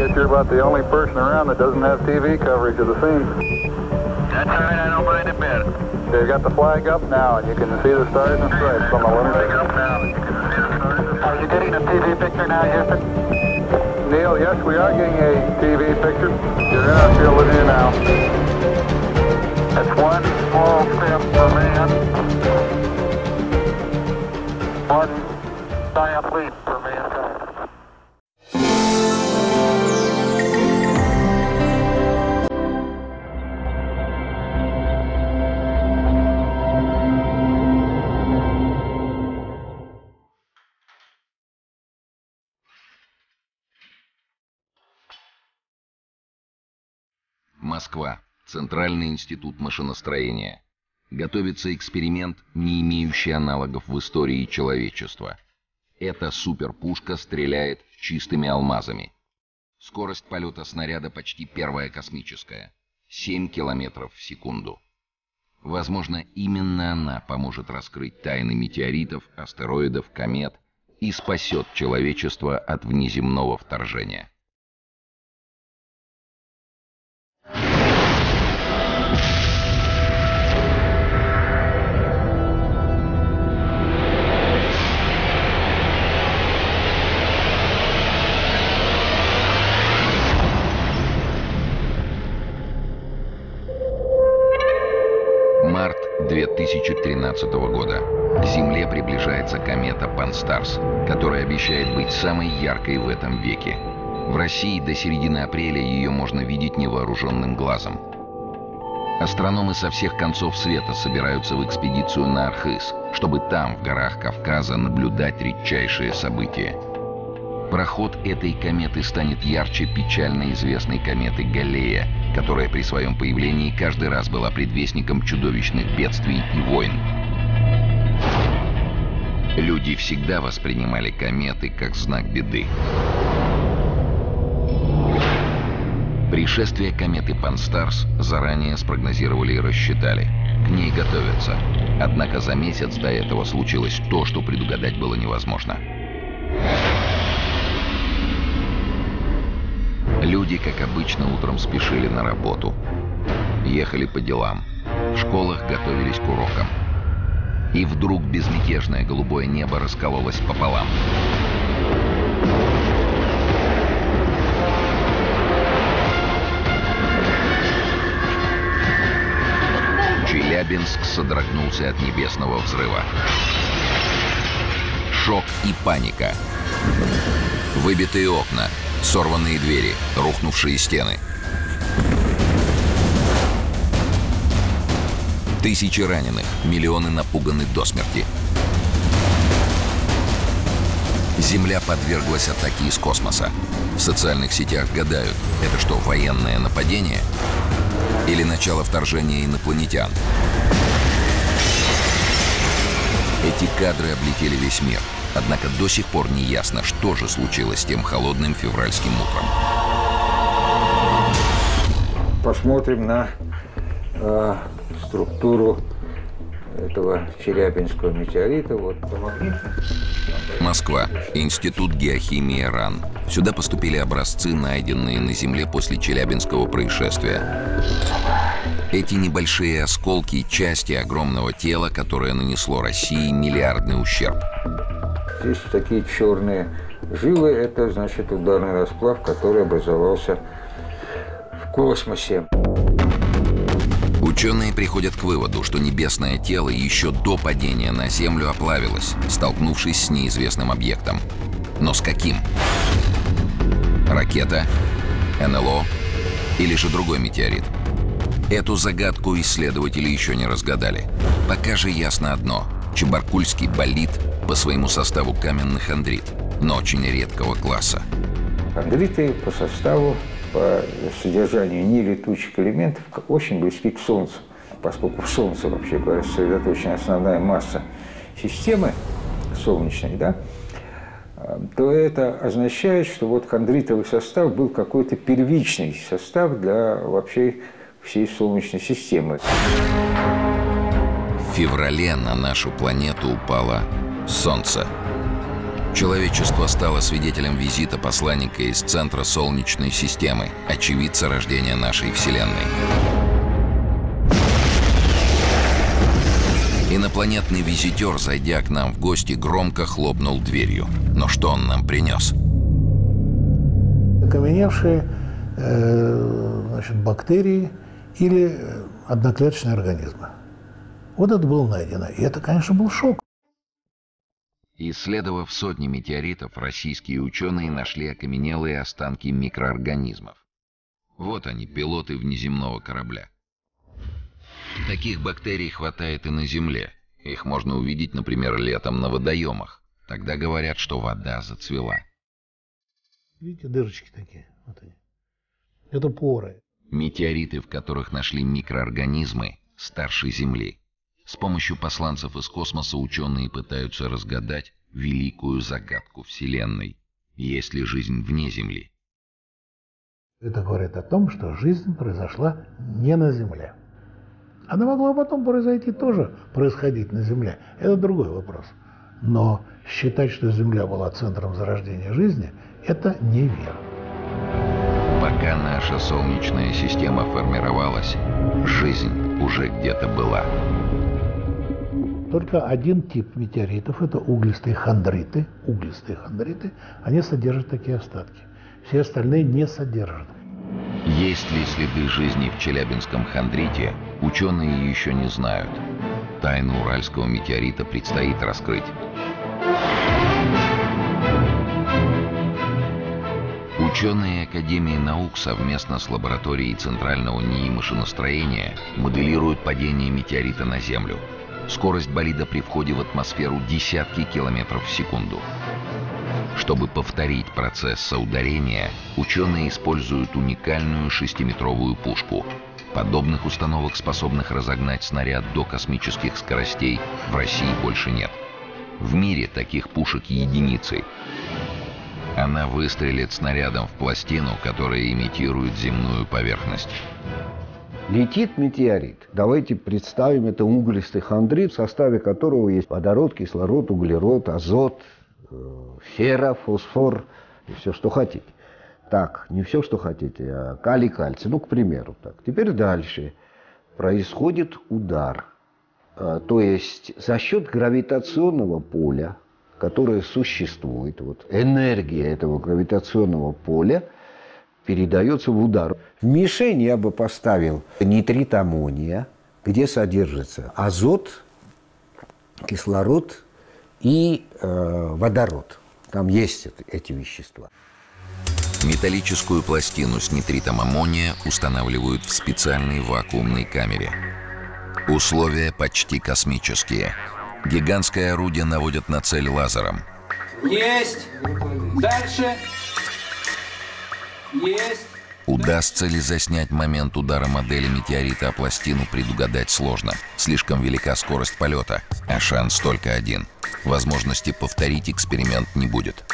guess you're about the only person around that doesn't have TV coverage of the scene. That's all right, I don't mind a bit. They've got the flag up now, and you can see the stars and stripes on the left. Flag up now, and you can see the stars and stripes. Are you getting a TV picture now, Houston? Neil, yes, we are getting a TV picture. You're in our field of view now. That's one small step for man, one giant leap for mankind. Москва. Центральный институт машиностроения. Готовится эксперимент, не имеющий аналогов в истории человечества. Эта суперпушка стреляет чистыми алмазами. Скорость полета снаряда почти первая космическая. 7 километров в секунду. Возможно, именно она поможет раскрыть тайны метеоритов, астероидов, комет и спасет человечество от внеземного вторжения. Март 2013 года. К Земле приближается комета Панстарс, которая обещает быть самой яркой в этом веке. В России до середины апреля ее можно видеть невооруженным глазом. Астрономы со всех концов света собираются в экспедицию на Архыз, чтобы там, в горах Кавказа, наблюдать редчайшие события. Проход этой кометы станет ярче печально известной кометы Галлея, которая при своем появлении каждый раз была предвестником чудовищных бедствий и войн. Люди всегда воспринимали кометы как знак беды. Пришествие кометы Панстарс заранее спрогнозировали и рассчитали. К ней готовятся. Однако за месяц до этого случилось то, что предугадать было невозможно. Люди, как обычно, утром спешили на работу, ехали по делам, в школах готовились к урокам. И вдруг безмятежное голубое небо раскололось пополам. Челябинск содрогнулся от небесного взрыва. Шок и паника. Выбитые окна. Сорванные двери, рухнувшие стены. Тысячи раненых, миллионы напуганы до смерти. Земля подверглась атаке из космоса. В социальных сетях гадают, это что, военное нападение? Или начало вторжения инопланетян? Эти кадры облетели весь мир. Однако до сих пор не ясно, что же случилось с тем холодным февральским утром. Посмотрим на структуру этого Челябинского метеорита. Вот. Москва. Институт геохимии РАН. Сюда поступили образцы, найденные на Земле после Челябинского происшествия. Эти небольшие осколки и части огромного тела, которое нанесло России миллиардный ущерб. Здесь такие черные жилы, это значит ударный расплав, который образовался в космосе. Ученые приходят к выводу, что небесное тело еще до падения на Землю оплавилось, столкнувшись с неизвестным объектом. Но с каким? Ракета, НЛО или же другой метеорит? Эту загадку исследователи еще не разгадали. Пока же ясно одно – Чебаркульский болид – по своему составу каменных андрит, но очень редкого класса. Андриты по составу, по содержанию нелетучих элементов очень близки к Солнцу, поскольку в Солнце, вообще говоря, сосредоточена основная масса системы солнечной, да, то это означает, что вот хондритовый состав был какой-то первичный состав для вообще всей Солнечной системы. В феврале на нашу планету упало Солнце. Человечество стало свидетелем визита посланника из центра Солнечной системы, очевидца рождения нашей Вселенной. Инопланетный визитер, зайдя к нам в гости, громко хлопнул дверью. Но что он нам принес? Окаменевшие бактерии или одноклеточные организмы. Вот это было найдено. И это, конечно, был шок. Исследовав сотни метеоритов, российские ученые нашли окаменелые останки микроорганизмов. Вот они, пилоты внеземного корабля. Таких бактерий хватает и на Земле. Их можно увидеть, например, летом на водоемах. Тогда говорят, что вода зацвела. Видите, дырочки такие. Вот они. Это поры. Метеориты, в которых нашли микроорганизмы, старше Земли. С помощью посланцев из космоса ученые пытаются разгадать великую загадку Вселенной. Есть ли жизнь вне Земли? Это говорит о том, что жизнь произошла не на Земле. Она могла потом происходить на Земле. Это другой вопрос. Но считать, что Земля была центром зарождения жизни, это неверно. Пока наша Солнечная система формировалась, жизнь уже где-то была. Только один тип метеоритов – это углистые хондриты. Углистые хондриты, они содержат такие остатки. Все остальные не содержат. Есть ли следы жизни в Челябинском хондрите, ученые еще не знают. Тайну уральского метеорита предстоит раскрыть. Ученые Академии наук совместно с лабораторией Центрального НИИ машиностроения моделируют падение метеорита на Землю. Скорость болида при входе в атмосферу десятки километров в секунду. Чтобы повторить процесс соударения, ученые используют уникальную 6-метровую пушку. Подобных установок, способных разогнать снаряд до космических скоростей, в России больше нет. В мире таких пушек единицы. Она выстрелит снарядом в пластину, которая имитирует земную поверхность. Летит метеорит. Давайте представим, это углистый хондрит, в составе которого есть водород, кислород, углерод, азот, фера, фосфор и все, что хотите. Так, не все, что хотите, а калий, кальций. Ну, к примеру, так. Теперь дальше. Происходит удар. То есть за счет гравитационного поля, которое существует, вот энергия этого гравитационного поля, передается в удар. В мишень я бы поставил нитрит аммония, где содержится азот, кислород и водород. Там есть эти вещества. Металлическую пластину с нитритом аммония устанавливают в специальной вакуумной камере. Условия почти космические. Гигантское орудие наводят на цель лазером. Есть! Дальше! Есть. Удастся ли заснять момент удара модели метеорита о пластину, предугадать сложно. Слишком велика скорость полета, а шанс только один. Возможности повторить эксперимент не будет.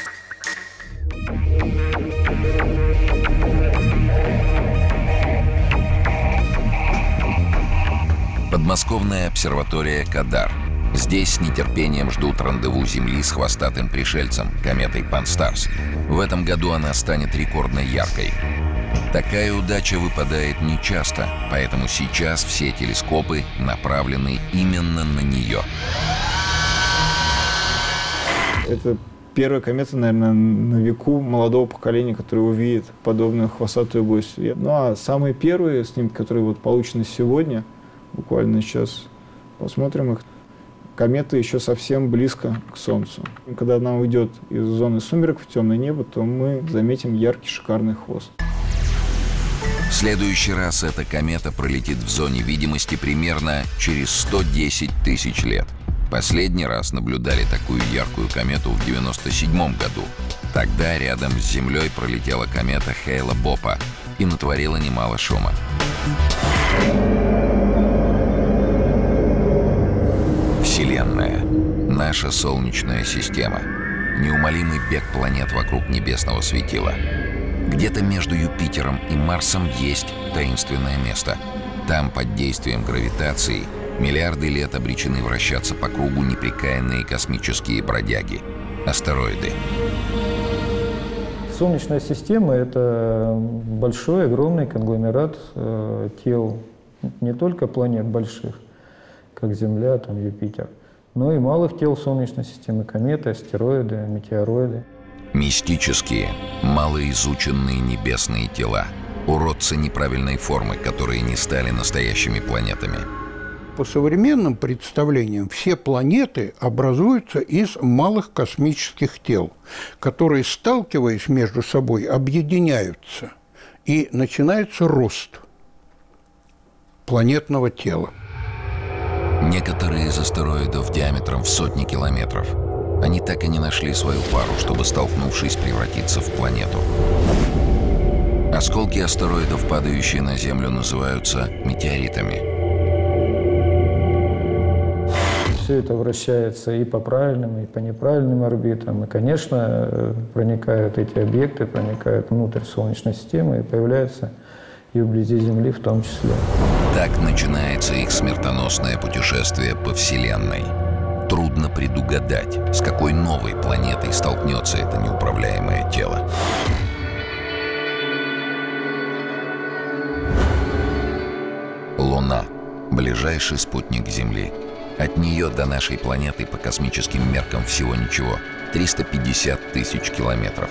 Подмосковная обсерватория «Кадар». Здесь с нетерпением ждут рандеву Земли с хвостатым пришельцем, кометой Панстарс. В этом году она станет рекордно яркой. Такая удача выпадает нечасто, поэтому сейчас все телескопы направлены именно на нее. Это первая комета, наверное, на веку молодого поколения, которое увидит подобную хвостатую гостью света. Ну а самые первые снимки, которые вот получены сегодня, буквально сейчас посмотрим их. Комета еще совсем близко к Солнцу. Когда она уйдет из зоны сумерек в темное небо, то мы заметим яркий шикарный хвост. В следующий раз эта комета пролетит в зоне видимости примерно через 110 тысяч лет. Последний раз наблюдали такую яркую комету в 1997 году. Тогда рядом с Землей пролетела комета Хейла-Бопа и натворила немало шума. Вселенная. Наша Солнечная система. Неумолимый бег планет вокруг небесного светила. Где-то между Юпитером и Марсом есть таинственное место. Там, под действием гравитации, миллиарды лет обречены вращаться по кругу непрекаянные космические бродяги. астероиды. Солнечная система — это большой, огромный конгломерат тел, не только планет больших, как Земля, там Юпитер, но и малых тел Солнечной системы, кометы, астероиды, метеороиды. Мистические, малоизученные небесные тела, уродцы неправильной формы, которые не стали настоящими планетами. По современным представлениям, все планеты образуются из малых космических тел, которые, сталкиваясь между собой, объединяются, и начинается рост планетного тела. Некоторые из астероидов диаметром в сотни километров. Они так и не нашли свою пару, чтобы, столкнувшись, превратиться в планету. Осколки астероидов, падающие на Землю, называются метеоритами. Все это вращается и по правильным, и по неправильным орбитам. И, конечно, проникают эти объекты, проникают внутрь Солнечной системы и появляются и вблизи Земли в том числе. Так начинается их смертоносное путешествие по Вселенной. Трудно предугадать, с какой новой планетой столкнется это неуправляемое тело. Луна — ближайший спутник Земли. От нее до нашей планеты по космическим меркам всего ничего — 350 тысяч километров.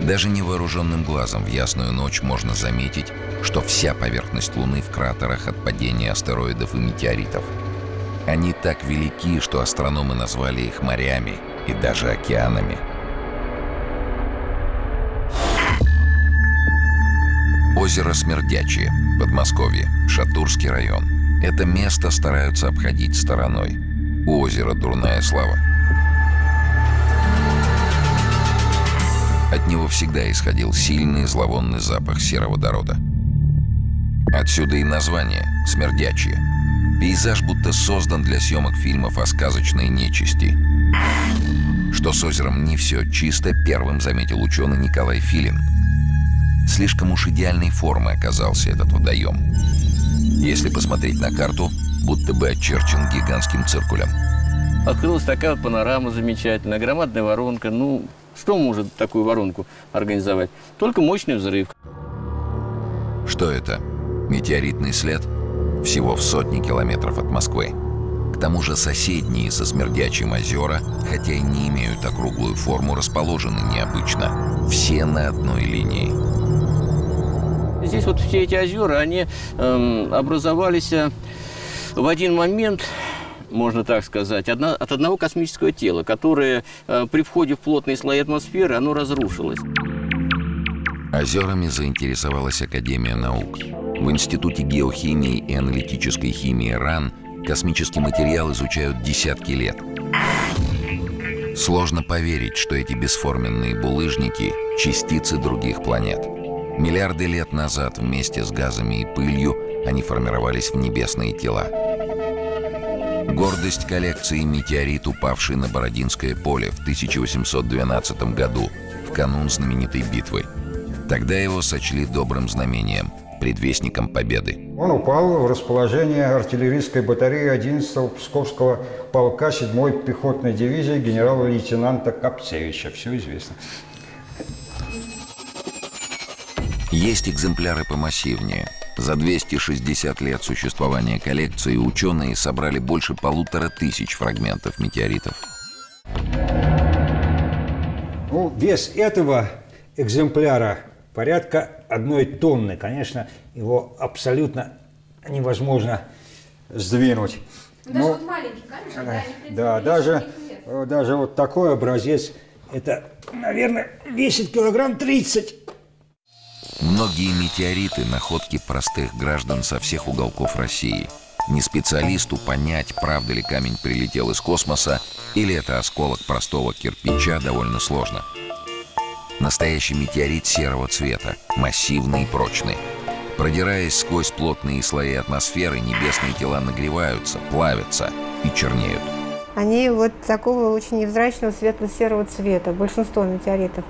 Даже невооруженным глазом в ясную ночь можно заметить, что вся поверхность Луны в кратерах от падения астероидов и метеоритов. Они так велики, что астрономы назвали их морями и даже океанами. Озеро Смердячее, Подмосковье, Шатурский район. Это место стараются обходить стороной. У озера дурная слава. От него всегда исходил сильный зловонный запах сероводорода. Отсюда и название «Смердячее». Пейзаж будто создан для съемок фильмов о сказочной нечисти. Что с озером не все чисто, первым заметил ученый Николай Филин. Слишком уж идеальной формы оказался этот водоем. Если посмотреть на карту, будто бы очерчен гигантским циркулем. Открылась такая вот панорама замечательная, громадная воронка. Ну, что может такую воронку организовать? Только мощный взрыв. Что это? Метеоритный след? Всего в сотни километров от Москвы. К тому же соседние со Смердячим озера, хотя и не имеют округлую форму, расположены необычно. Все на одной линии. Здесь вот все эти озера, они образовались в один момент, можно так сказать, от одного космического тела, которое при входе в плотные слои атмосферы, оно разрушилось. Озерами заинтересовалась Академия наук. В Институте геохимии и аналитической химии РАН космический материал изучают десятки лет. Сложно поверить, что эти бесформенные булыжники — частицы других планет. Миллиарды лет назад вместе с газами и пылью они формировались в небесные тела. Гордость коллекции — метеорит, упавший на Бородинское поле в 1812 году, в канун знаменитой битвы. Тогда его сочли добрым знамением, предвестником победы. Он упал в расположение артиллерийской батареи 11-го Псковского полка 7-й пехотной дивизии генерала-лейтенанта Капцевича. Все известно. Есть экземпляры помассивнее. За 260 лет существования коллекции ученые собрали больше 1500 фрагментов метеоритов. Ну, вес этого экземпляра порядка 1 тонны. Конечно, его абсолютно невозможно сдвинуть. Даже вот маленький, конечно, да, даже вот такой образец, это, наверное, весит килограмм 30. Многие метеориты – находки простых граждан со всех уголков России. Не специалисту понять, правда ли камень прилетел из космоса, или это осколок простого кирпича, довольно сложно. Настоящий метеорит серого цвета, массивный и прочный. Продираясь сквозь плотные слои атмосферы, небесные тела нагреваются, плавятся и чернеют. Они вот такого очень невзрачного светло-серого цвета, большинство метеоритов.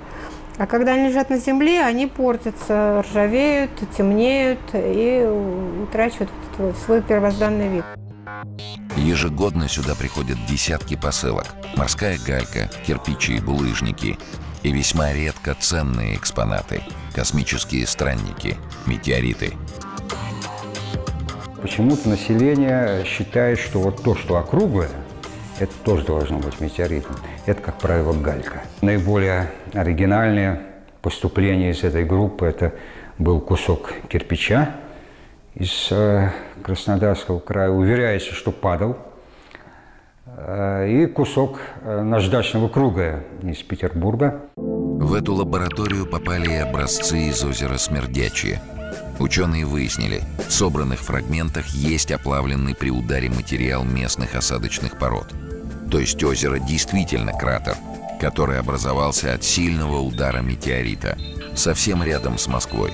А когда они лежат на земле, они портятся, ржавеют, темнеют и утрачивают свой первозданный вид. Ежегодно сюда приходят десятки посылок. Морская галька, кирпичи и булыжники. И весьма редко ценные экспонаты. Космические странники, метеориты. Почему-то население считает, что вот то, что округлое, это тоже должно быть метеоритом. Это, как правило, галька. Наиболее оригинальное поступление из этой группы – это был кусок кирпича из Краснодарского края, уверяется, что падал, и кусок наждачного круга из Петербурга. В эту лабораторию попали и образцы из озера Смердящее. Ученые выяснили, в собранных фрагментах есть оплавленный при ударе материал местных осадочных пород. То есть озеро действительно кратер, который образовался от сильного удара метеорита, совсем рядом с Москвой.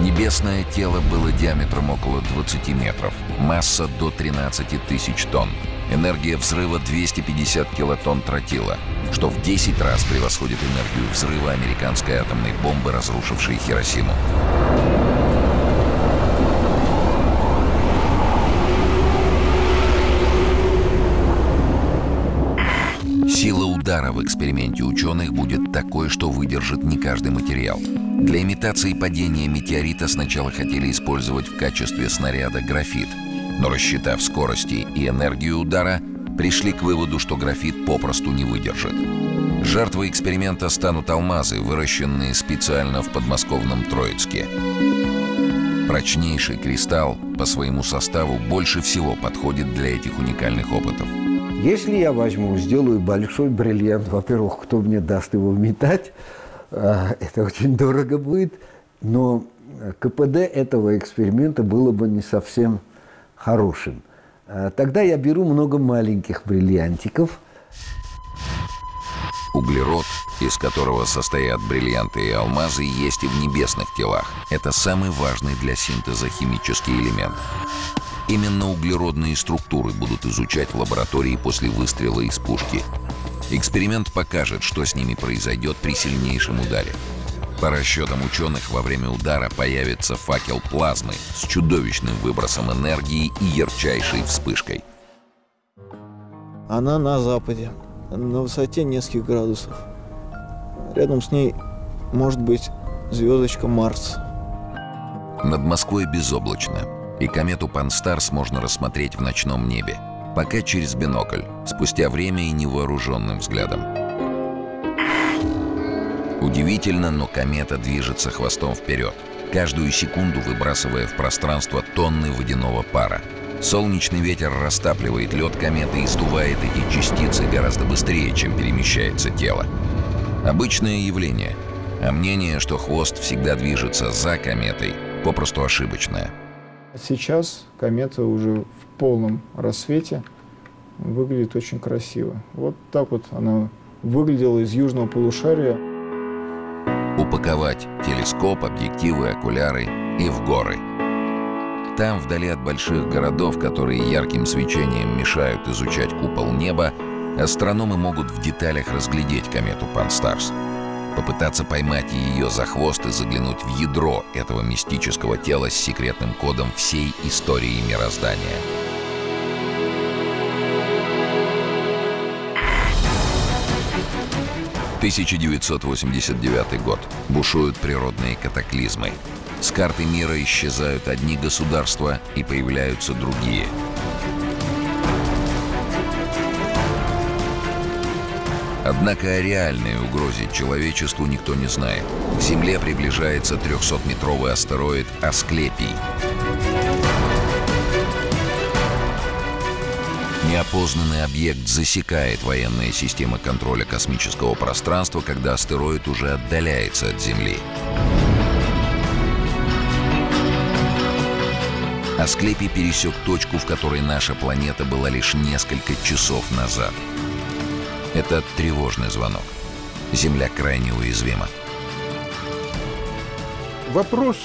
Небесное тело было диаметром около 20 метров, масса до 13 тысяч тонн, энергия взрыва 250 килотонн тротила, что в 10 раз превосходит энергию взрыва американской атомной бомбы, разрушившей Хиросиму. Сила удара в эксперименте ученых будет такой, что выдержит не каждый материал. Для имитации падения метеорита сначала хотели использовать в качестве снаряда графит, но, рассчитав скорости и энергию удара, пришли к выводу, что графит попросту не выдержит. Жертвой эксперимента станут алмазы, выращенные специально в подмосковном Троицке. Прочнейший кристалл по своему составу больше всего подходит для этих уникальных опытов. Если я возьму, сделаю большой бриллиант, во-первых, кто мне даст его метать? Это очень дорого будет, но КПД этого эксперимента было бы не совсем хорошим. Тогда я беру много маленьких бриллиантиков. Углерод, из которого состоят бриллианты и алмазы, есть и в небесных телах. Это самый важный для синтеза химический элемент. Именно углеродные структуры будут изучать в лаборатории после выстрела из пушки. Эксперимент покажет, что с ними произойдет при сильнейшем ударе. По расчетам ученых, во время удара появится факел плазмы с чудовищным выбросом энергии и ярчайшей вспышкой. Она на западе, на высоте нескольких градусов. Рядом с ней может быть звездочка Марс. Над Москвой безоблачно, и комету Панстарс можно рассмотреть в ночном небе. Пока через бинокль, спустя время и невооруженным взглядом. Удивительно, но комета движется хвостом вперед, каждую секунду выбрасывая в пространство тонны водяного пара. Солнечный ветер растапливает лед кометы и сдувает эти частицы гораздо быстрее, чем перемещается тело. Обычное явление, а мнение, что хвост всегда движется за кометой, попросту ошибочное. Сейчас комета уже в полном рассвете выглядит очень красиво. Вот так вот она выглядела из южного полушария. Упаковать телескоп, объективы, окуляры и в горы. Там, вдали от больших городов, которые ярким свечением мешают изучать купол неба, астрономы могут в деталях разглядеть комету Панстарс. Попытаться поймать ее за хвост и заглянуть в ядро этого мистического тела с секретным кодом всей истории мироздания. В 1989 год. Бушуют природные катаклизмы. С карты мира исчезают одни государства и появляются другие. Однако о реальной угрозе человечеству никто не знает. К Земле приближается 300-метровый астероид Асклепий. Неопознанный объект засекает военные системы контроля космического пространства, когда астероид уже отдаляется от Земли. Асклепий пересек точку, в которой наша планета была лишь несколько часов назад. Это тревожный звонок. Земля крайне уязвима. Вопрос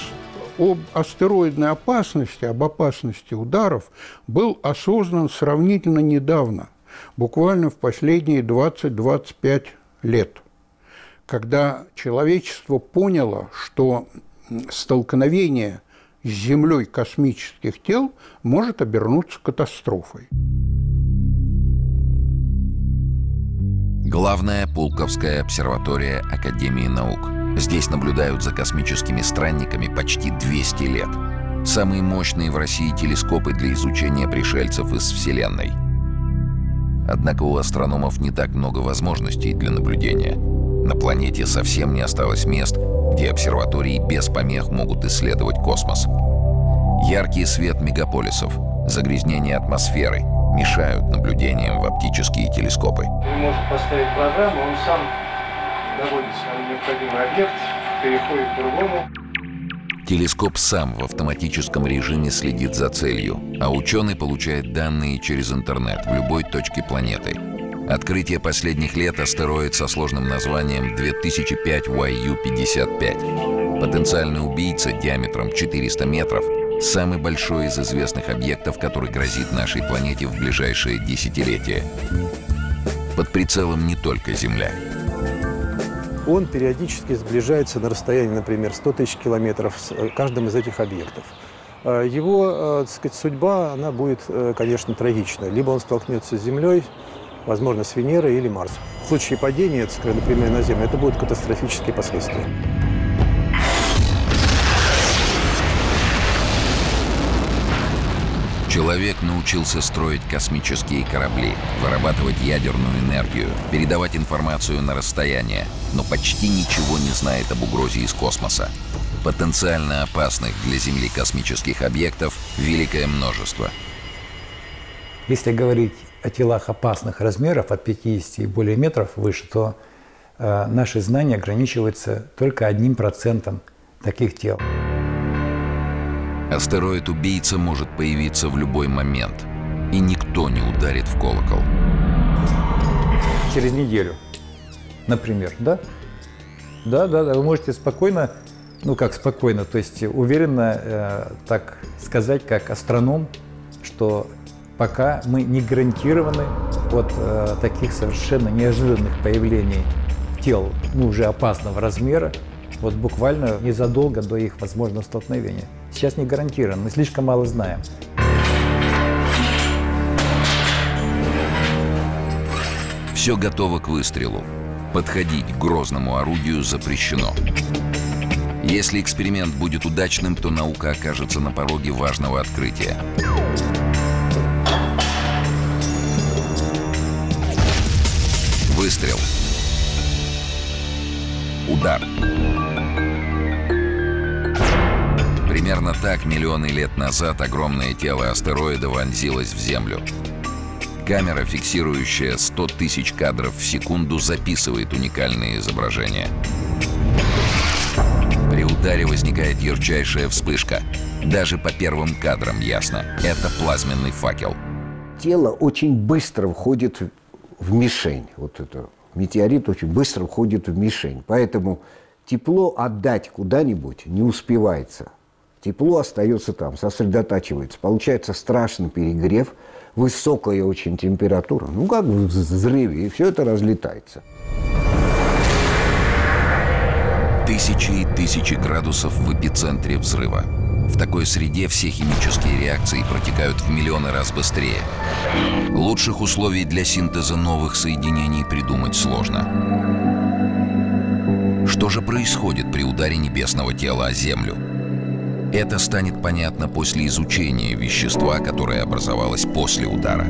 об астероидной опасности, об опасности ударов был осознан сравнительно недавно, буквально в последние 20-25 лет, когда человечество поняло, что столкновение с Землей космических тел может обернуться катастрофой. Главная Пулковская обсерватория Академии наук. Здесь наблюдают за космическими странниками почти 200 лет. Самые мощные в России телескопы для изучения пришельцев из Вселенной. Однако у астрономов не так много возможностей для наблюдения. На планете совсем не осталось мест, где обсерватории без помех могут исследовать космос. Яркий свет мегаполисов, загрязнение атмосферы мешают наблюдениям в оптические телескопы. Он может поставить глаза, но он сам доводит свой необходимый объект, переходит к другому. Телескоп сам в автоматическом режиме следит за целью, а ученый получает данные через интернет в любой точке планеты. Открытие последних лет — астероид со сложным названием 2005YU55. Потенциальный убийца диаметром 400 метров – самый большой из известных объектов, который грозит нашей планете в ближайшие десятилетия. Под прицелом не только Земля. Он периодически сближается на расстоянии, например, 100 тысяч километров с каждым из этих объектов. Его, так сказать, судьба, она будет, конечно, трагичная. Либо он столкнется с Землей, возможно, с Венерой или Марсом. В случае падения, так сказать, например, на Землю, это будут катастрофические последствия. Человек научился строить космические корабли, вырабатывать ядерную энергию, передавать информацию на расстояние, но почти ничего не знает об угрозе из космоса. Потенциально опасных для Земли космических объектов великое множество. Если говорить о телах опасных размеров от 50 и более метров выше, то наши знания ограничиваются только 1% таких тел. Астероид-убийца может появиться в любой момент, и никто не ударит в колокол. Через неделю, например, да? Да, вы можете спокойно, ну как спокойно, то есть уверенно так сказать, как астроном, что пока мы не гарантированы от таких совершенно неожиданных появлений тел, ну уже опасного размера, вот буквально незадолго до их возможного столкновения. Сейчас не гарантирован, мы слишком мало знаем. Все готово к выстрелу. Подходить к грозному орудию запрещено. Если эксперимент будет удачным, то наука окажется на пороге важного открытия. Выстрел. Удар. Примерно так миллионы лет назад огромное тело астероида вонзилось в Землю. Камера, фиксирующая 100 тысяч кадров в секунду, записывает уникальные изображения. При ударе возникает ярчайшая вспышка. Даже по первым кадрам ясно – это плазменный факел. Тело очень быстро входит в мишень. Вот это метеорит очень быстро входит в мишень. Поэтому тепло отдать куда-нибудь не успевается. Тепло остается там, сосредотачивается. Получается страшный перегрев, высокая очень температура. Ну, как в взрыве, и все это разлетается. Тысячи и тысячи градусов в эпицентре взрыва. В такой среде все химические реакции протекают в миллионы раз быстрее. Лучших условий для синтеза новых соединений придумать сложно. Что же происходит при ударе небесного тела о Землю? Это станет понятно после изучения вещества, которое образовалось после удара.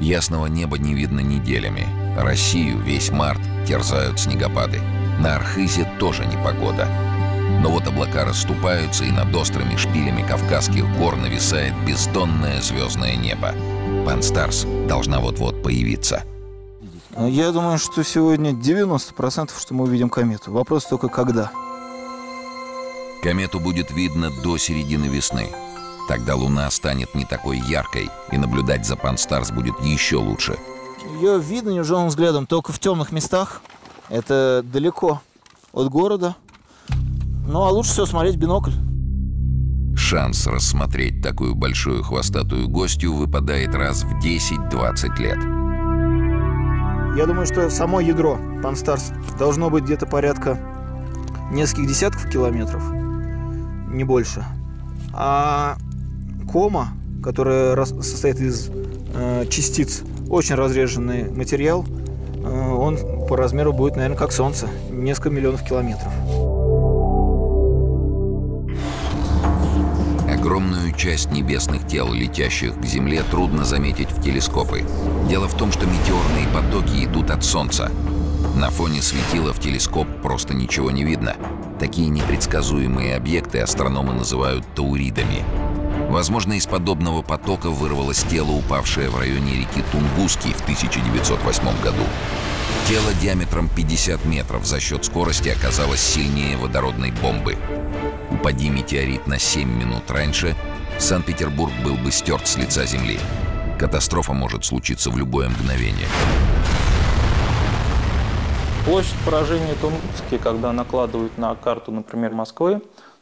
Ясного неба не видно неделями. Россию весь март терзают снегопады. На Архызе тоже непогода. Но вот облака расступаются, и над острыми шпилями Кавказских гор нависает бездонное звездное небо. Панстарс должна вот-вот появиться. Я думаю, что сегодня 90%, что мы увидим комету. Вопрос только когда. Комету будет видно до середины весны. Тогда Луна станет не такой яркой, и наблюдать за Панстарс будет еще лучше. Ее видно невооруженным взглядом только в темных местах. Это далеко от города. Ну а лучше всего смотреть в бинокль. Шанс рассмотреть такую большую хвостатую гостью выпадает раз в 10-20 лет. Я думаю, что само ядро Панстарс должно быть где-то порядка нескольких десятков километров, не больше. А кома, которая состоит из частиц, очень разреженный материал, он по размеру будет, наверное, как Солнце, несколько миллионов километров. Огромную часть небесных тел, летящих к Земле, трудно заметить в телескопы. Дело в том, что метеорные потоки идут от Солнца. На фоне светила в телескоп просто ничего не видно. Такие непредсказуемые объекты астрономы называют тауридами. Возможно, из подобного потока вырвалось тело, упавшее в районе реки Тунгуски в 1908 году. Тело диаметром 50 метров за счет скорости оказалось сильнее водородной бомбы. Упади метеорит на 7 минут раньше, Санкт-Петербург был бы стерт с лица Земли. Катастрофа может случиться в любое мгновение. Площадь поражения Тунгуски, когда накладывают на карту, например, Москвы,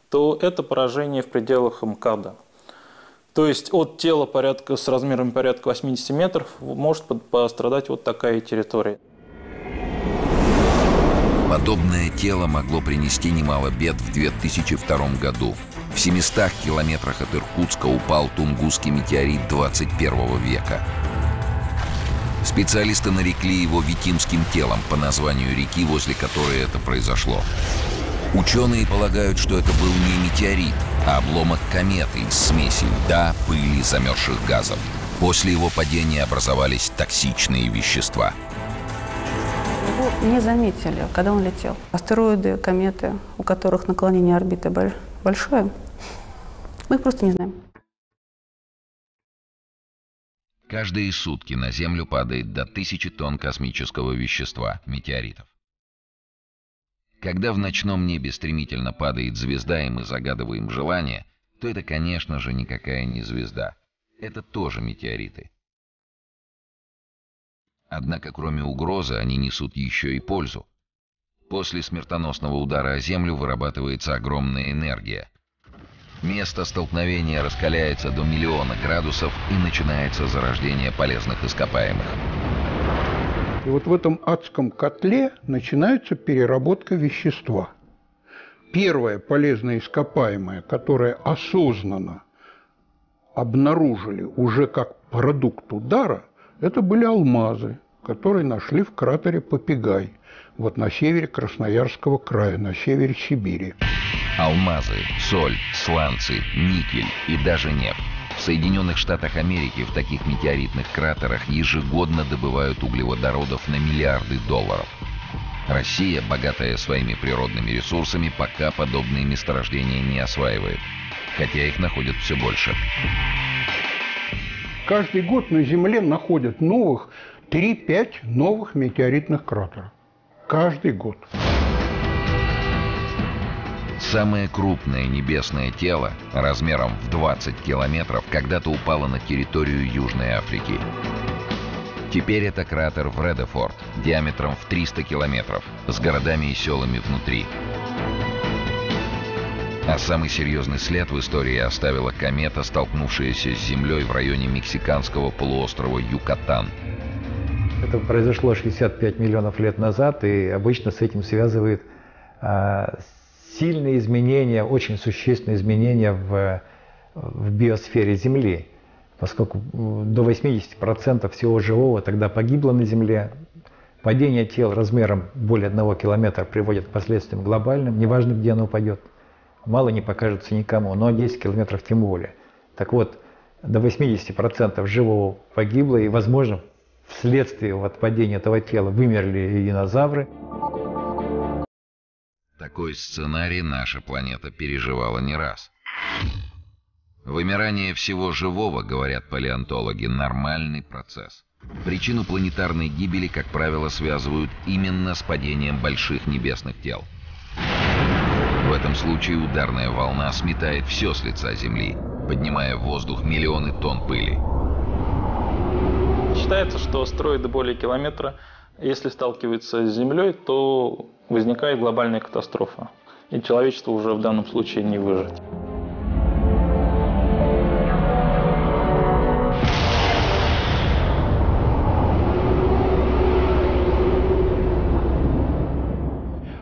то это поражение в пределах МКАДа. То есть от тела с размером порядка 80 метров может пострадать вот такая территория. Подобное тело могло принести немало бед в 2002 году. В 700 километрах от Иркутска упал Тунгусский метеорит 21 века. Специалисты нарекли его Витимским телом по названию реки, возле которой это произошло. Ученые полагают, что это был не метеорит, а обломок кометы из смеси льда, пыли, замерзших газов. После его падения образовались токсичные вещества. Его не заметили, когда он летел. Астероиды, кометы, у которых наклонение орбиты большое, мы их просто не знаем. Каждые сутки на Землю падает до 1000 тонн космического вещества – метеоритов. Когда в ночном небе стремительно падает звезда, и мы загадываем желание, то это, конечно же, никакая не звезда. Это тоже метеориты. Однако, кроме угрозы, они несут еще и пользу. После смертоносного удара о Землю вырабатывается огромная энергия. Место столкновения раскаляется до 1 000 000 градусов, и начинается зарождение полезных ископаемых. И вот в этом адском котле начинается переработка вещества. Первое полезное ископаемое, которое осознанно обнаружили уже как продукт удара, это были алмазы, которые нашли в кратере Попигай, вот на севере Красноярского края, на севере Сибири. Алмазы, соль, сланцы, никель и даже нефть. В Соединенных Штатах Америки в таких метеоритных кратерах ежегодно добывают углеводородов на миллиарды долларов. Россия, богатая своими природными ресурсами, пока подобные месторождения не осваивает, хотя их находят все больше. Каждый год на Земле находят новых 3-5 новых метеоритных кратеров. Каждый год. Самое крупное небесное тело, размером в 20 километров, когда-то упало на территорию Южной Африки. Теперь это кратер Вредефорд, диаметром в 300 километров, с городами и селами внутри. А самый серьезный след в истории оставила комета, столкнувшаяся с Землей в районе мексиканского полуострова Юкатан. Это произошло 65 миллионов лет назад, и обычно с этим связывают сильные изменения, очень существенные изменения в биосфере Земли, поскольку до 80% всего живого тогда погибло на Земле. Падение тел размером более 1 километра приводит к последствиям глобальным, неважно, где оно упадет. Мало не покажется никому, но 10 километров тем более. Так вот, до 80% живого погибло, и, возможно, вследствие от падения этого тела вымерли и динозавры. Такой сценарий наша планета переживала не раз. Вымирание всего живого, говорят палеонтологи, нормальный процесс. Причину планетарной гибели, как правило, связывают именно с падением больших небесных тел. В этом случае ударная волна сметает все с лица Земли, поднимая в воздух миллионы тонн пыли. Считается, что астероиды более километра, если сталкиваются с Землей, то возникает глобальная катастрофа, и человечество уже в данном случае не выжить.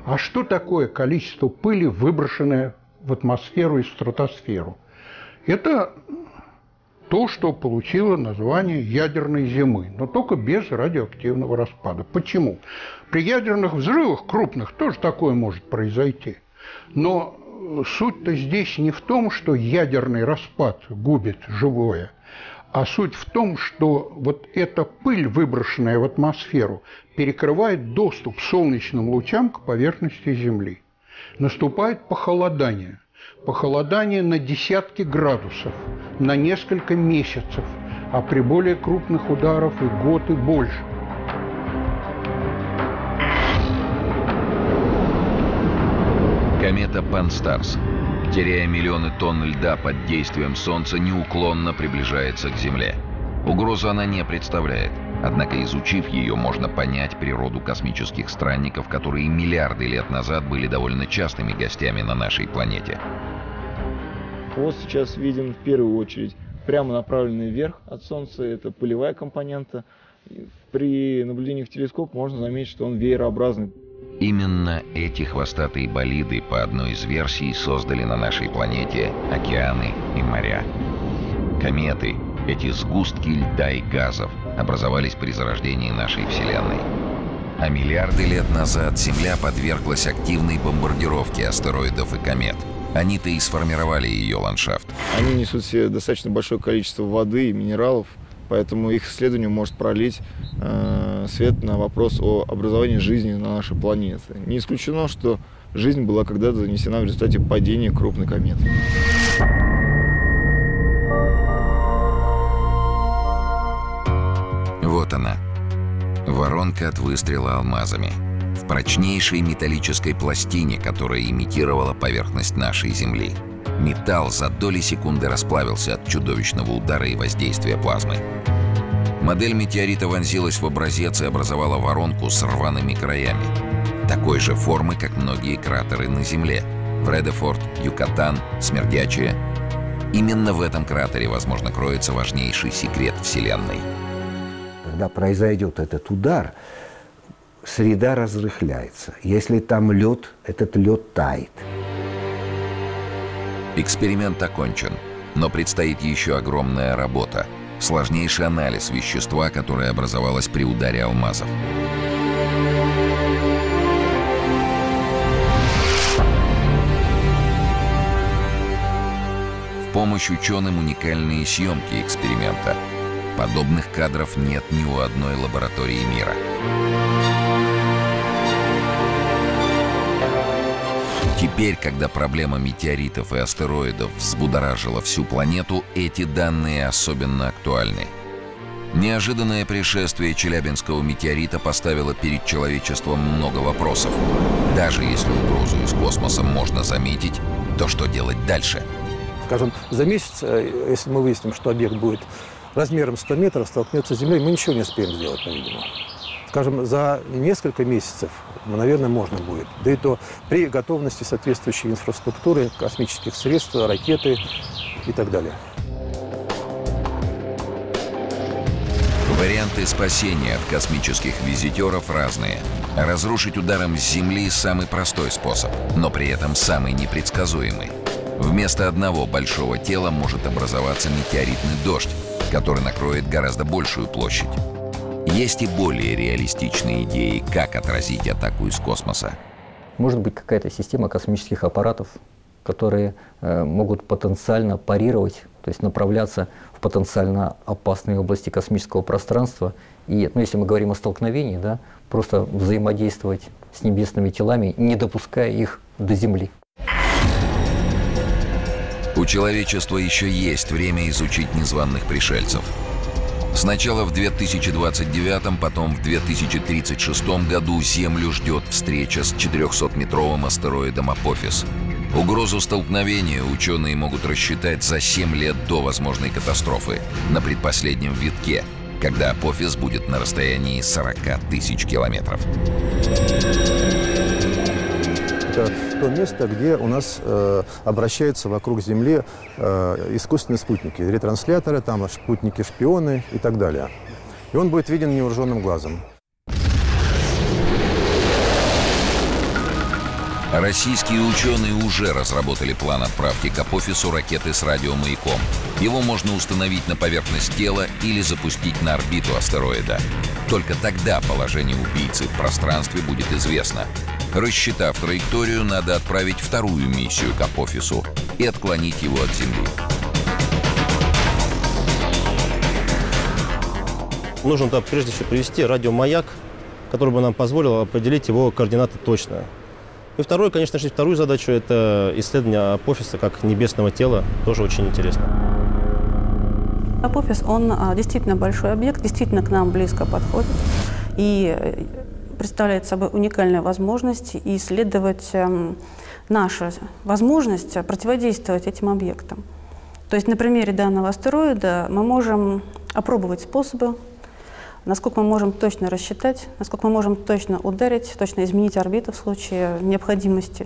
А А что такое количество пыли, выброшенное в атмосферу и стратосферу? Это то, что получило название ядерной зимы, но только без радиоактивного распада. Почему? При ядерных взрывах крупных тоже такое может произойти. Но суть-то здесь не в том, что ядерный распад губит живое, а суть в том, что вот эта пыль, выброшенная в атмосферу, перекрывает доступ солнечным лучам к поверхности Земли. Наступает похолодание. Похолодание на десятки градусов, на несколько месяцев, а при более крупных ударах и год, и больше. Комета Панстарс, теряя миллионы тонн льда под действием Солнца, неуклонно приближается к Земле. Угрозу она не представляет, однако, изучив ее, можно понять природу космических странников, которые миллиарды лет назад были довольно частыми гостями на нашей планете. Хвост сейчас виден в первую очередь прямо направленный вверх от Солнца, это пылевая компонента. При наблюдении в телескоп можно заметить, что он веерообразный. Именно эти хвостатые болиды, по одной из версий, создали на нашей планете океаны и моря. Кометы, эти сгустки льда и газов, образовались при зарождении нашей Вселенной. А миллиарды лет назад Земля подверглась активной бомбардировке астероидов и комет. Они-то и сформировали ее ландшафт. Они несут в себе достаточно большое количество воды и минералов, поэтому их исследование может пролить свет на вопрос о образовании жизни на нашей планете. Не исключено, что жизнь была когда-то занесена в результате падения крупной кометы. Вот она, воронка от выстрела алмазами в прочнейшей металлической пластине, которая имитировала поверхность нашей Земли. Металл за доли секунды расплавился от чудовищного удара и воздействия плазмы. Модель метеорита вонзилась в образец и образовала воронку с рваными краями, такой же формы, как многие кратеры на Земле – Вредефорд, Юкатан, Смердящее. Именно в этом кратере, возможно, кроется важнейший секрет Вселенной. Когда произойдет этот удар, среда разрыхляется. Если там лед, этот лед тает. Эксперимент окончен, но предстоит еще огромная работа. Сложнейший анализ вещества, которое образовалось при ударе алмазов. В помощь ученым уникальные съемки эксперимента. Подобных кадров нет ни у одной лаборатории мира. Теперь, когда проблема метеоритов и астероидов взбудоражила всю планету, эти данные особенно актуальны. Неожиданное пришествие Челябинского метеорита поставило перед человечеством много вопросов. Даже если угрозу из космоса можно заметить, то что делать дальше? Скажем, за месяц, если мы выясним, что объект будет размером 100 метров, столкнется с Землей, мы ничего не успеем сделать, видимо. Скажем, за несколько месяцев, наверное, можно будет. Да и то при готовности соответствующей инфраструктуры, космических средств, ракеты и так далее. Варианты спасения от космических визитеров разные. Разрушить ударом с Земли – самый простой способ, но при этом самый непредсказуемый. Вместо одного большого тела может образоваться метеоритный дождь, который накроет гораздо большую площадь. Есть и более реалистичные идеи, как отразить атаку из космоса. Может быть, какая-то система космических аппаратов, которые могут потенциально парировать, то есть направляться в потенциально опасные области космического пространства. И, если мы говорим о столкновении, да, просто взаимодействовать с небесными телами, не допуская их до Земли. У человечества еще есть время изучить незваных пришельцев. Сначала в 2029, потом в 2036 году Землю ждет встреча с 400-метровым астероидом Апофис. Угрозу столкновения ученые могут рассчитать за 7 лет до возможной катастрофы, на предпоследнем витке, когда Апофис будет на расстоянии 40 тысяч километров. Это то место, где у нас обращаются вокруг Земли искусственные спутники, ретрансляторы, там спутники-шпионы и так далее. И он будет виден невооруженным глазом. Российские ученые уже разработали план отправки к Апофису ракеты с радиомаяком. Его можно установить на поверхность тела или запустить на орбиту астероида. Только тогда положение убийцы в пространстве будет известно. Рассчитав траекторию, надо отправить вторую миссию к Апофису и отклонить его от Земли. Нужно туда прежде всего привести радиомаяк, который бы нам позволил определить его координаты точно. И второе, конечно же, вторую задачу – это исследование Апофиса как небесного тела, тоже очень интересно. Апофис, он действительно большой объект, действительно к нам близко подходит и представляет собой уникальную возможность исследовать нашу возможность противодействовать этим объектам. То есть на примере данного астероида мы можем опробовать способы, насколько мы можем точно рассчитать, насколько мы можем точно ударить, точно изменить орбиту в случае необходимости.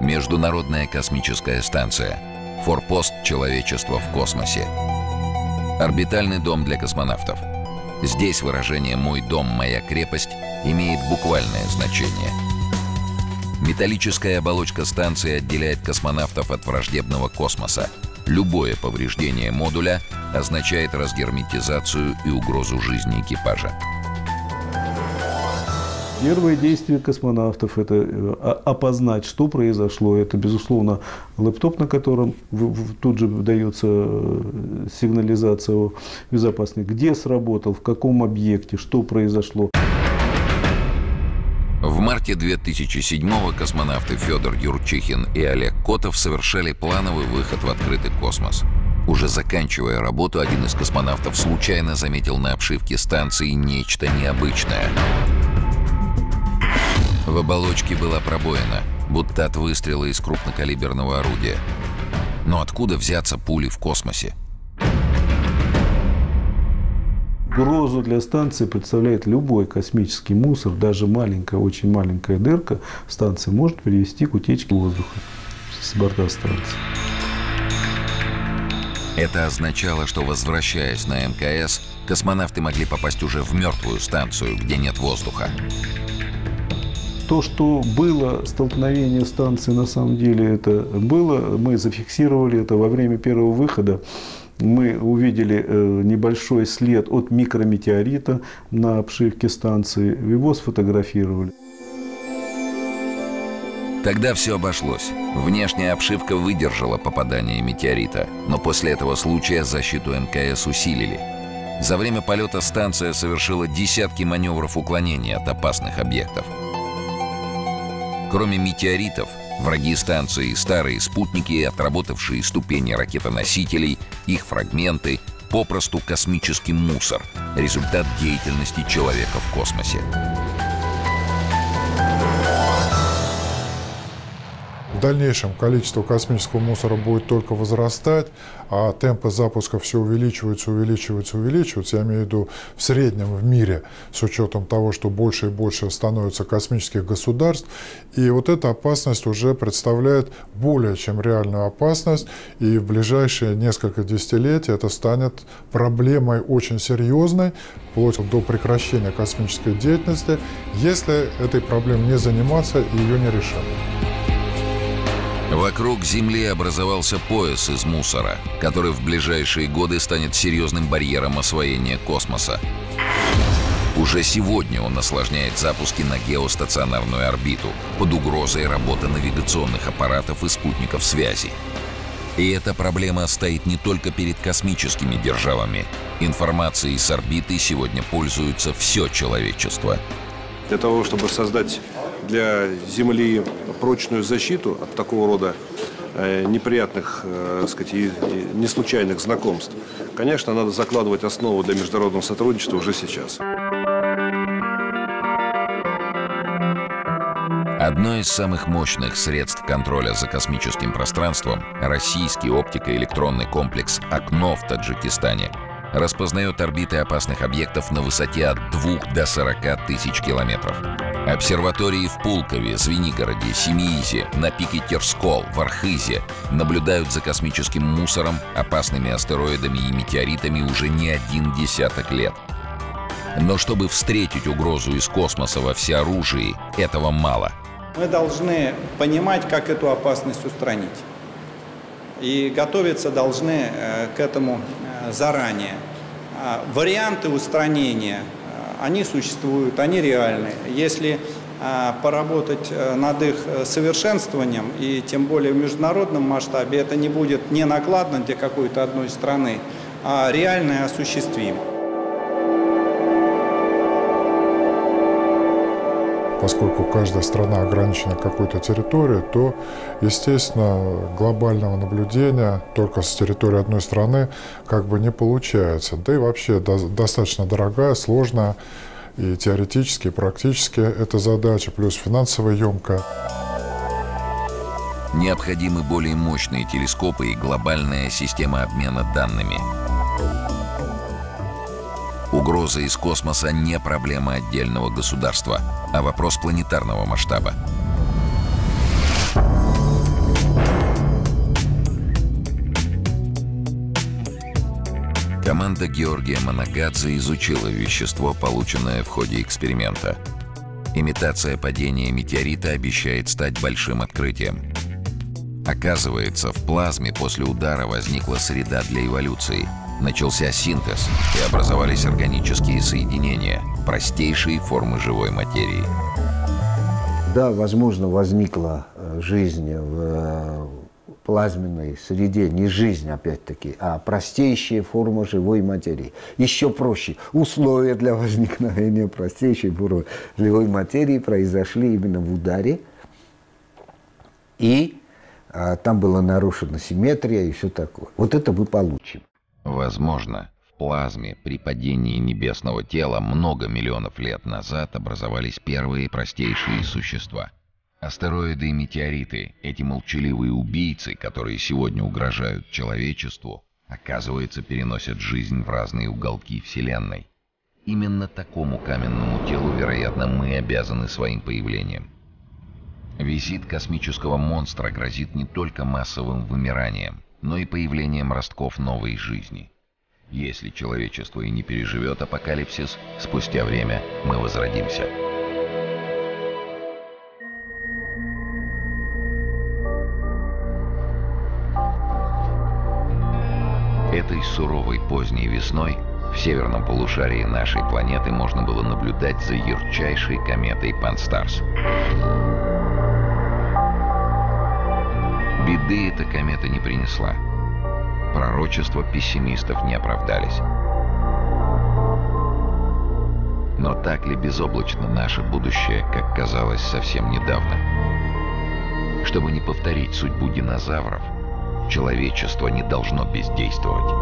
Международная космическая станция. Форпост человечества в космосе. Орбитальный дом для космонавтов. Здесь выражение «мой дом, моя крепость» имеет буквальное значение. Металлическая оболочка станции отделяет космонавтов от враждебного космоса. Любое повреждение модуля означает разгерметизацию и угрозу жизни экипажа. Первое действие космонавтов – это опознать, что произошло. Это, безусловно, лэптоп, на котором тут же дается сигнализация о безопасности. Где сработал, в каком объекте, что произошло. В марте 2007-го космонавты Федор Юрчихин и Олег Котов совершали плановый выход в открытый космос. Уже заканчивая работу, один из космонавтов случайно заметил на обшивке станции нечто необычное. В оболочке была пробоина, будто от выстрела из крупнокалиберного орудия. Но откуда взяться пули в космосе? Угрозу для станции представляет любой космический мусор, даже маленькая, очень маленькая дырка в станции может привести к утечке воздуха с борта станции. Это означало, что, возвращаясь на МКС, космонавты могли попасть уже в мертвую станцию, где нет воздуха. То, что было столкновение станции, на самом деле это было, мы зафиксировали это во время первого выхода. Мы увидели небольшой след от микрометеорита на обшивке станции. Его сфотографировали. Тогда все обошлось. Внешняя обшивка выдержала попадание метеорита. Но после этого случая защиту МКС усилили. За время полета станция совершила десятки маневров уклонения от опасных объектов. Кроме метеоритов, враги станции, старые спутники, отработавшие ступени ракетоносителей, их фрагменты, попросту космический мусор, результат деятельности человека в космосе. В дальнейшем количество космического мусора будет только возрастать, а темпы запуска все увеличиваются. Я имею в виду в среднем в мире, с учетом того, что больше и больше становится космических государств. И вот эта опасность уже представляет более чем реальную опасность. И в ближайшие несколько десятилетий это станет проблемой очень серьезной, вплоть до прекращения космической деятельности, если этой проблемой не заниматься и ее не решать. Вокруг Земли образовался пояс из мусора, который в ближайшие годы станет серьезным барьером освоения космоса. Уже сегодня он осложняет запуски на геостационарную орбиту под угрозой работы навигационных аппаратов и спутников связи. И эта проблема стоит не только перед космическими державами. Информацией с орбиты сегодня пользуется все человечество. Для того, чтобы создать для Земли прочную защиту от такого рода неприятных, так сказать, и неслучайных знакомств, конечно, надо закладывать основу для международного сотрудничества уже сейчас. Одно из самых мощных средств контроля за космическим пространством – российский оптико-электронный комплекс «Окно» в Таджикистане – распознает орбиты опасных объектов на высоте от 2 до 40 тысяч километров. Обсерватории в Пулкове, Звенигороде, Семиизе, на пике Терскол, в Архызе наблюдают за космическим мусором, опасными астероидами и метеоритами уже не один десяток лет. Но чтобы встретить угрозу из космоса во всеоружии, этого мало. Мы должны понимать, как эту опасность устранить. И готовиться должны к этому заранее. Варианты устранения, они существуют, они реальны. Если поработать над их совершенствованием, и тем более в международном масштабе, это не будет не накладно для какой-то одной страны, а реально и осуществимо. Поскольку каждая страна ограничена какой-то территорией, то, естественно, глобального наблюдения только с территории одной страны как бы не получается. Да и вообще достаточно дорогая, сложная и теоретически, и практически эта задача, плюс финансово емкая. Необходимы более мощные телескопы и глобальная система обмена данными. Угроза из космоса не проблема отдельного государства, а вопрос планетарного масштаба. Команда Георгия Манагадзе изучила вещество, полученное в ходе эксперимента. Имитация падения метеорита обещает стать большим открытием. Оказывается, в плазме после удара возникла среда для эволюции. Начался синтез, и образовались органические соединения, простейшие формы живой материи. Да, возможно, возникла жизнь в плазменной среде, не жизнь, опять-таки, а простейшие формы живой материи. Еще проще, условия для возникновения простейшей формы живой материи произошли именно в ударе, и там была нарушена симметрия и все такое. Вот это мы получим. Возможно, в плазме при падении небесного тела много миллионов лет назад образовались первые простейшие существа. Астероиды и метеориты, эти молчаливые убийцы, которые сегодня угрожают человечеству, оказывается, переносят жизнь в разные уголки Вселенной. Именно такому каменному телу, вероятно, мы обязаны своим появлением. Визит космического монстра грозит не только массовым вымиранием, но и появлением ростков новой жизни. Если человечество и не переживет апокалипсис, спустя время мы возродимся. Этой суровой поздней весной в северном полушарии нашей планеты можно было наблюдать за ярчайшей кометой Панстарс. Беды эта комета не принесла. Пророчества пессимистов не оправдались. Но так ли безоблачно наше будущее, как казалось совсем недавно? Чтобы не повторить судьбу динозавров, человечество не должно бездействовать.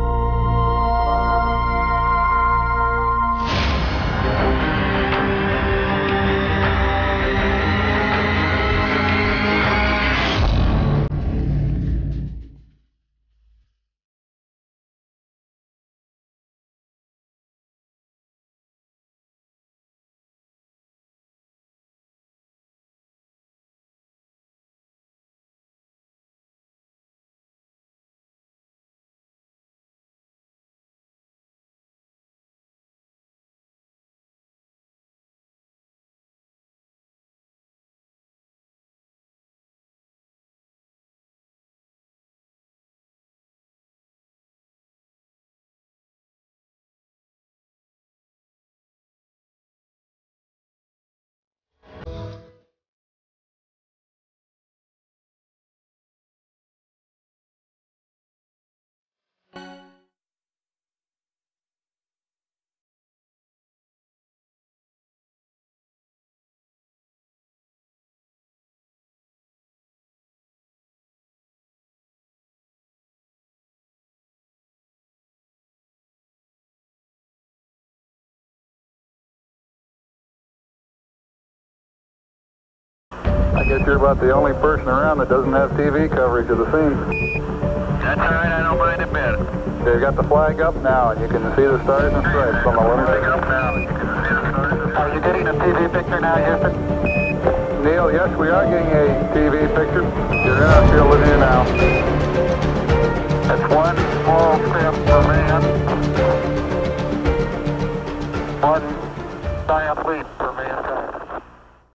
I guess you're about the only person around that doesn't have TV coverage of the scene. That's all right, I don't mind a bit. They've got the flag up now, and you can see the stars and stripes on the one thing. Are you getting a TV picture now, Houston? Neil, yes, we are getting a TV picture. You're in our field of view now. That's one small step for man.